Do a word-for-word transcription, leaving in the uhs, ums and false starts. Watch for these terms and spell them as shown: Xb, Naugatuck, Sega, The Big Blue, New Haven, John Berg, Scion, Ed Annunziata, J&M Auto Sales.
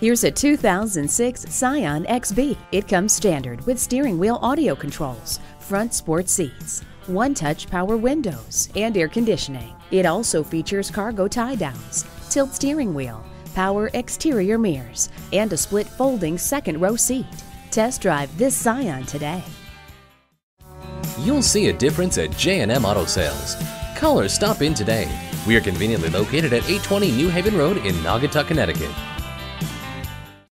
Here's a two thousand six Scion X B. It comes standard with steering wheel audio controls, front sport seats, one-touch power windows, and air conditioning. It also features cargo tie-downs, tilt steering wheel, power exterior mirrors, and a split folding second row seat. Test drive this Scion today. You'll see a difference at J and M Auto Sales. Call or stop in today. We are conveniently located at eight twenty New Haven Road in Naugatuck, Connecticut.